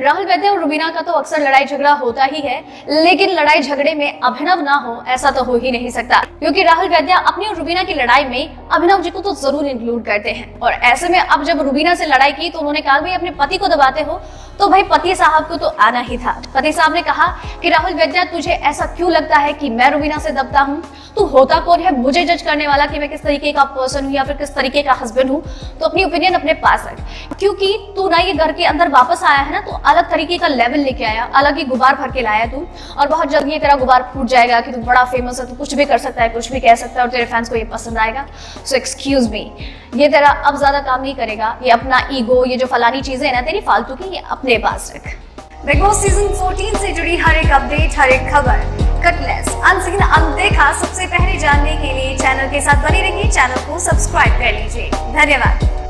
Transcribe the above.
राहुल वैद्या और रूबीना का तो अक्सर लड़ाई झगड़ा होता ही है, लेकिन लड़ाई झगड़े में अभिनव ना हो ऐसा तो हो ही नहीं सकता, क्योंकि राहुल वैद्या अपनी और रूबीना की लड़ाई में अभिनव जी को तो जरूर इंक्लूड करते हैं। और ऐसे में अब जब रूबीना से लड़ाई की तो उन्होंने कहा भाई अपने पति को दबाते हो तो भाई पति साहब को तो आना ही था। पति साहब ने कहा कि राहुल वैद्या तुझे ऐसा क्यों लगता है कि मैं रूबीना से दबता हूँ, तू होता कौन है मुझे जज करने वाला कि मैं किस तरीके का पर्सन हूँ या फिर किस तरीके का हस्बैंड हूँ, तो अपनी ओपिनियन अपने पास रख, क्योंकि तू ना ये घर के अंदर वापस आया है ना तो अलग तरीके का लेवल लेके आया, अलग ही गुबार भर के लाया तू, और बहुत जल्दी ये तेरा गुबार फूट जाएगा कि तू बड़ा फेमस है, तू कुछ भी कर सकता है कुछ भी कह सकता है और तेरे फैंस को ये पसंद आएगा। सो एक्सक्यूज मी, ये तेरा अब ज्यादा काम नहीं करेगा, ये अपना ईगो ये जो फलानी चीजें है ना तेरी फालतू की ये अपने पास रख। बिग बॉस सीजन 14 से जुड़ी हर एक अपडेट हर एक खबर कटलेस अनसीन अनदेखा सबसे पहले जानने के लिए चैनल के साथ बने रहिए, चैनल को सब्सक्राइब कर लीजिए। धन्यवाद।